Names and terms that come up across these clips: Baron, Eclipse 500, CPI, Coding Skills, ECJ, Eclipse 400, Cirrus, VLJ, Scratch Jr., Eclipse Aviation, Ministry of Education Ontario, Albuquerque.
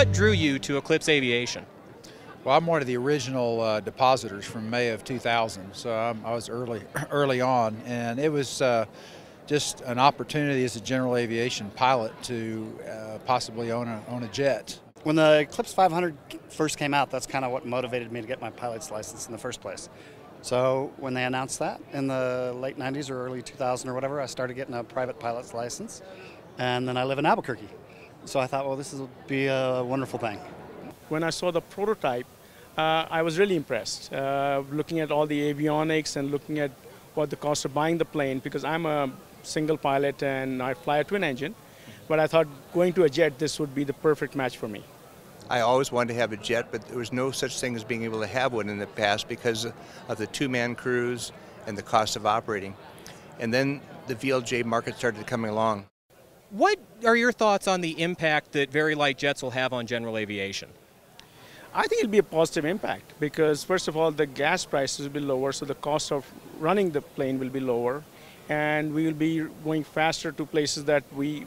What drew you to Eclipse Aviation? Well, I'm one of the original depositors from May of 2000, so I was early on, and it was just an opportunity as a general aviation pilot to possibly own a jet. When the Eclipse 500 first came out, that's kind of what motivated me to get my pilot's license in the first place. So when they announced that in the late 90s or early 2000 or whatever, I started getting a private pilot's license, and then I live in Albuquerque. So I thought, well, this will be a wonderful thing. When I saw the prototype, I was really impressed, looking at all the avionics and looking at what the cost of buying the plane, because I'm a single pilot and I fly a twin engine, but I thought going to a jet, this would be the perfect match for me. I always wanted to have a jet, but there was no such thing as being able to have one in the past because of the two-man crews and the cost of operating. And then the VLJ market started coming along. What are your thoughts on the impact that very light jets will have on general aviation? I think it'll be a positive impact because, first of all, the gas prices will be lower, so the cost of running the plane will be lower, and we will be going faster to places that we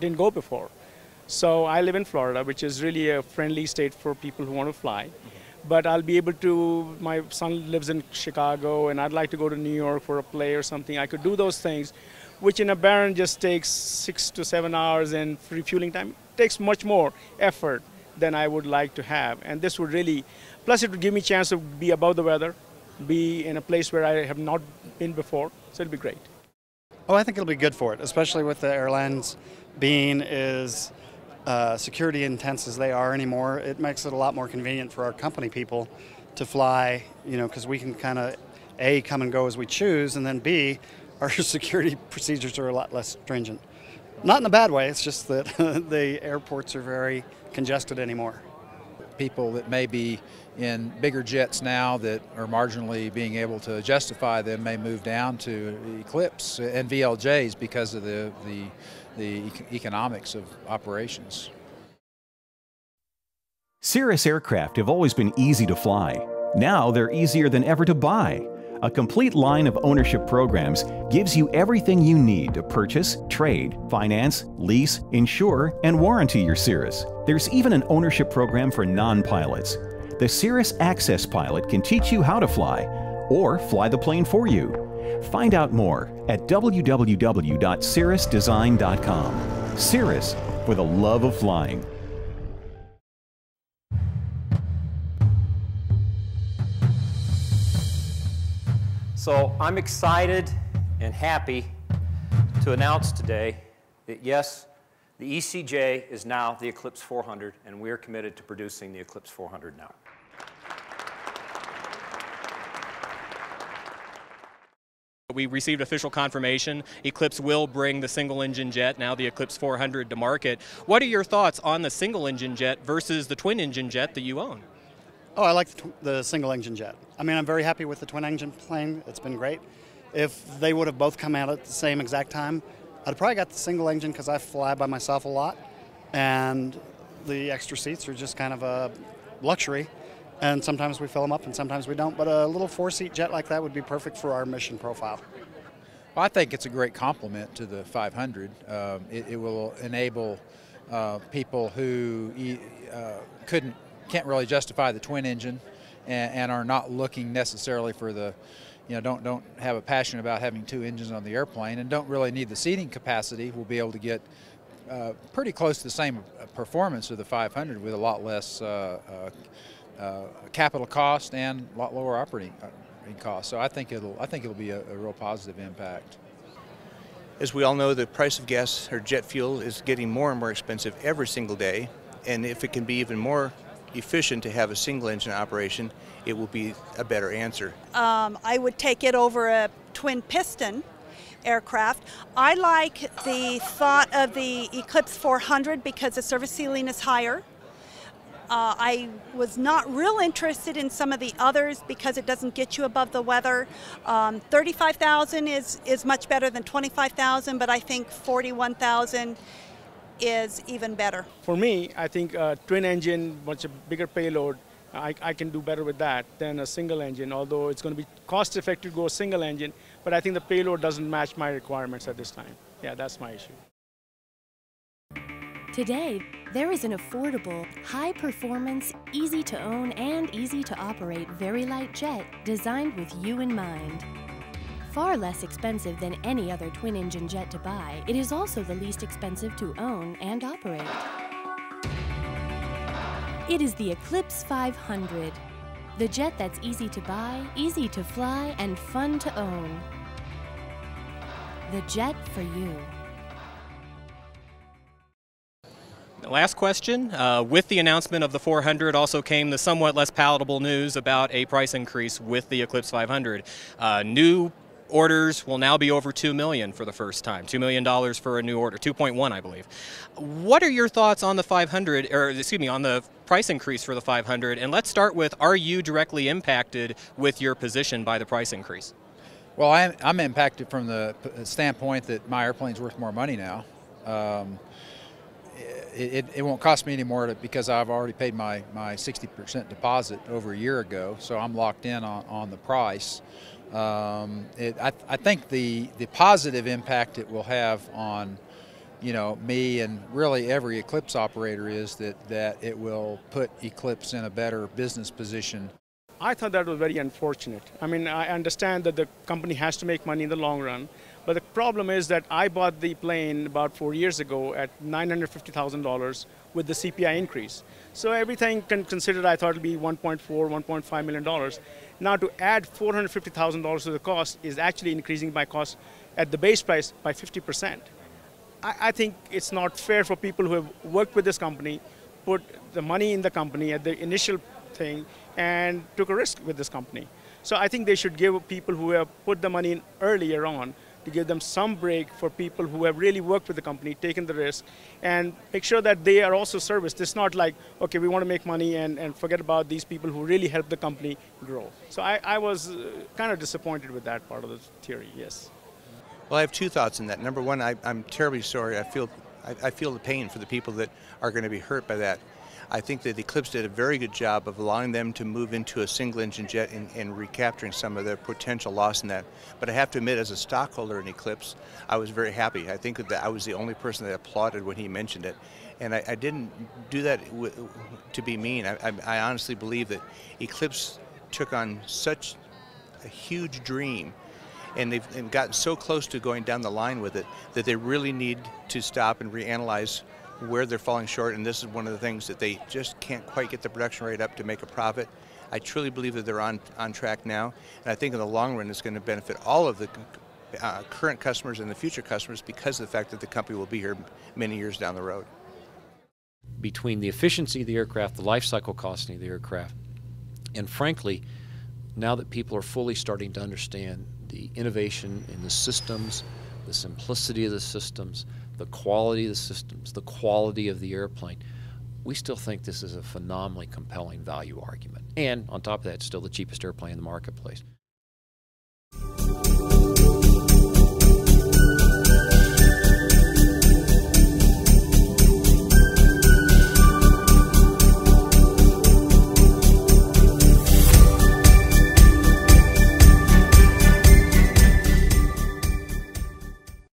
didn't go before. So I live in Florida, which is really a friendly state for people who want to fly. But I'll be able to, my son lives in Chicago, and I'd like to go to New York for a play or something. I could do those things, which in a Baron just takes 6 to 7 hours, and refueling time takes much more effort than I would like to have. And this would really, plus it would give me a chance to be above the weather, be in a place where I have not been before, so it'll be great. Oh, I think it'll be good for it, especially with the airlines being as security intense as they are anymore. It makes it a lot more convenient for our company people to fly, you know, because we can kind of, A, come and go as we choose, and then B, our security procedures are a lot less stringent. Not in a bad way, it's just that the airports are very congested anymore. People that may be in bigger jets now that are marginally being able to justify them may move down to Eclipse and VLJs because of the economics of operations. Cirrus aircraft have always been easy to fly. Now they're easier than ever to buy. A complete line of ownership programs gives you everything you need to purchase, trade, finance, lease, insure, and warranty your Cirrus. There's even an ownership program for non-pilots. The Cirrus Access Pilot can teach you how to fly or fly the plane for you. Find out more at www.cirrusdesign.com. Cirrus, for the love of flying. So I'm excited and happy to announce today that yes, the ECJ is now the Eclipse 400, and we are committed to producing the Eclipse 400 now. We received official confirmation. Eclipse will bring the single-engine jet, now the Eclipse 400, to market. What are your thoughts on the single-engine jet versus the twin-engine jet that you own? Oh, I like the single-engine jet. I mean, I'm very happy with the twin-engine plane. It's been great. If they would have both come out at the same exact time, I'd probably got the single-engine because I fly by myself a lot, and the extra seats are just kind of a luxury, and sometimes we fill them up and sometimes we don't, but a little four-seat jet like that would be perfect for our mission profile. Well, I think it's a great complement to the 500. It will enable people who can't really justify the twin engine and are not looking necessarily for the, you know, don't have a passion about having two engines on the airplane and don't really need the seating capacity, will be able to get pretty close to the same performance of the 500 with a lot less capital cost and a lot lower operating costs. So I think it'll be a real positive impact. As we all know, the price of gas or jet fuel is getting more and more expensive every single day, and if it can be even more efficient to have a single engine operation, it will be a better answer. I would take it over a twin piston aircraft. I like the thought of the Eclipse 400 because the service ceiling is higher. I was not real interested in some of the others because it doesn't get you above the weather. 35,000 is much better than 25,000, but I think 41,000 is even better. For me, I think a twin engine, much a bigger payload, I can do better with that than a single engine, although it's going to be cost effective to go single engine, but I think the payload doesn't match my requirements at this time. Yeah, that's my issue. Today, there is an affordable, high-performance, easy-to-own and easy-to-operate very light jet designed with you in mind. Far less expensive than any other twin-engine jet to buy, it is also the least expensive to own and operate. It is the Eclipse 500, the jet that's easy to buy, easy to fly, and fun to own. The jet for you. Last question. With the announcement of the 400 also came the somewhat less palatable news about a price increase with the Eclipse 500. New orders will now be over $2 million for the first time, $2 million for a new order, 2.1 I believe. What are your thoughts on the 500, or excuse me, on the price increase for the 500? And let's start with, are you directly impacted with your position by the price increase? Well, I'm impacted from the standpoint that my airplane's worth more money now. It won't cost me any more because I've already paid my 60% deposit over a year ago, so I'm locked in on the price. I think the positive impact it will have on, you know, me and really every Eclipse operator is that it will put Eclipse in a better business position. I thought that was very unfortunate. I mean, I understand that the company has to make money in the long run, but the problem is that I bought the plane about 4 years ago at $950,000 with the CPI increase. So everything considered, I thought it would be $1.4, $1.5 million. Now to add $450,000 to the cost is actually increasing my cost at the base price by 50%. I think it's not fair for people who have worked with this company, put the money in the company at the initial thing and took a risk with this company. So I think they should give people who have put the money in earlier on to give them some break for people who have really worked with the company, taken the risk, and make sure that they are also serviced. It's not like, okay, we want to make money and forget about these people who really helped the company grow. So I was kind of disappointed with that part of the theory, yes. Well, I have two thoughts on that. Number one, I'm terribly sorry. I feel the pain for the people that are going to be hurt by that. I think that Eclipse did a very good job of allowing them to move into a single engine jet and recapturing some of their potential loss in that. But I have to admit, as a stockholder in Eclipse, I was very happy. I think that I was the only person that applauded when he mentioned it. And I didn't do that to be mean. I honestly believe that Eclipse took on such a huge dream, and they've gotten so close to going down the line with it that they really need to stop and reanalyze where they're falling short, and this is one of the things that they just can't quite get the production rate up to make a profit. I truly believe that they're on track now, and I think in the long run it's going to benefit all of the current customers and the future customers because of the fact that the company will be here many years down the road. Between the efficiency of the aircraft, the life cycle costing of the aircraft, and frankly, now that people are fully starting to understand the innovation in the systems, the simplicity of the systems, the quality of the systems, the quality of the airplane, we still think this is a phenomenally compelling value argument. And on top of that, it's still the cheapest airplane in the marketplace.